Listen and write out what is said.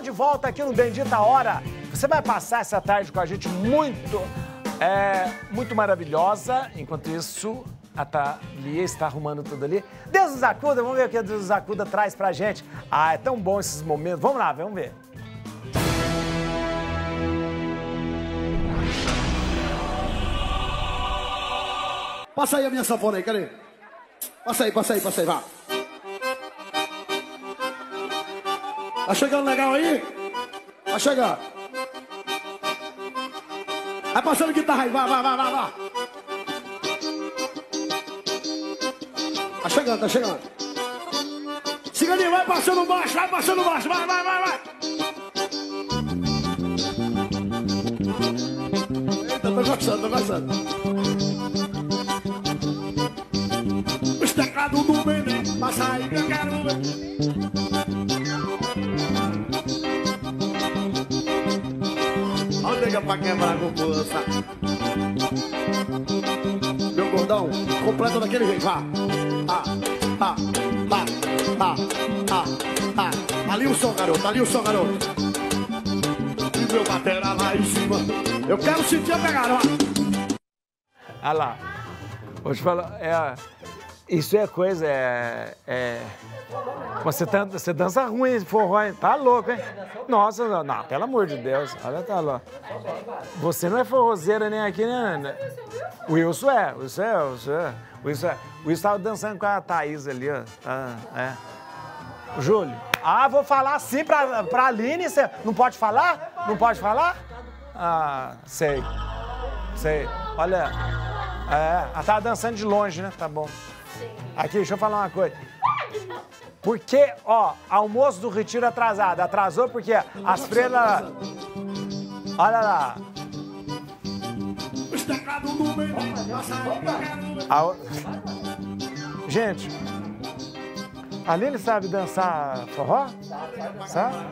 De volta aqui no Bendita Hora. Você vai passar essa tarde com a gente muito maravilhosa. Enquanto isso, a Thalia está arrumando tudo ali. Deus nos acuda, vamos ver o que Deus nos acuda traz pra gente. Ah, é tão bom esses momentos. Vamos lá, vamos ver. Passa aí a minha Saphora aí, cadê? Passa aí, vá. Tá chegando legal aí? Vai chegar. Vai passando guitarra aí, vai. Tá chegando. Ciganinho, vai passando baixo, vai. Eita, tô gostando. Os teclados do Bené, passa aí que eu quero ver. Pra quebrar com força, meu gordão completo daquele jeito. Ali o som, garoto. E meu batera lá em cima. Eu quero sentir a pegada. Ah lá. Vou te falar. Isso é coisa. Você dança ruim, forró, hein? Tá louco, hein? Nossa, não, pelo amor de Deus. Olha, tá louco. Você não é forrozeira nem aqui, né? O Wilson é. O Wilson tava dançando com a Thaís ali, ó. É. Júlio. Ah, vou falar sim pra Aline. Você não pode falar? Ah, sei. Olha. Ela tava dançando de longe, né? Tá bom. Aqui, deixa eu falar uma coisa. Porque, ó, almoço do retiro atrasado. Atrasou porque as freiras... Olha lá. Gente, a Lili sabe dançar forró? Sabe?